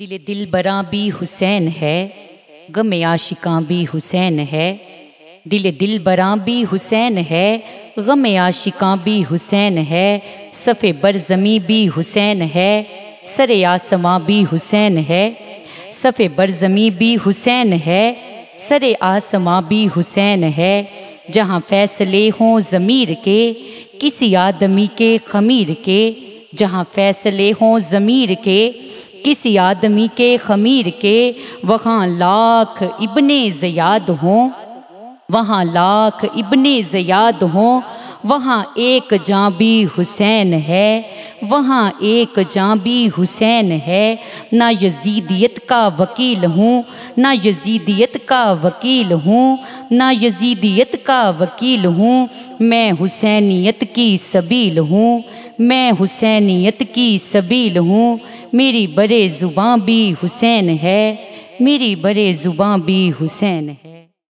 दिल दिलबरां भी हुसैन है, गम आशिकां भी हुसैन है। दिल दिलबरां भी हुसैन है, गम आशिकां भी हुसैन है। सफ़े बरज़मी भी हुसैन है, सरे आसमां भी हुसैन है। सफ़े बरज़मी भी हुसैन है, सरे आसमां भी हुसैन है। जहाँ फ़ैसले हों ज़मीर के, किसी आदमी के ख़मीर के। जहाँ फ़ैसले हों ज़मीर के, किसी आदमी के ख़मीर के। वहाँ लाख इब्ने ज़ियाद हों, वहाँ लाख इब्ने ज़ियाद हों। वहाँ एक जाँ भी हुसैन है, वहाँ एक जाँ भी हुसैन है। ना यजीदियत का वकील हूँ, ना यजीदियत का वकील हूँ, ना यजीदियत का वकील हूँ। मैं हुसैनियत की सबील हूँ, मैं हुसैनियत की सबील हूँ। मेरी बड़े ज़ुबां भी हुसैन है, मेरी बड़े ज़ुबां भी हुसैन है।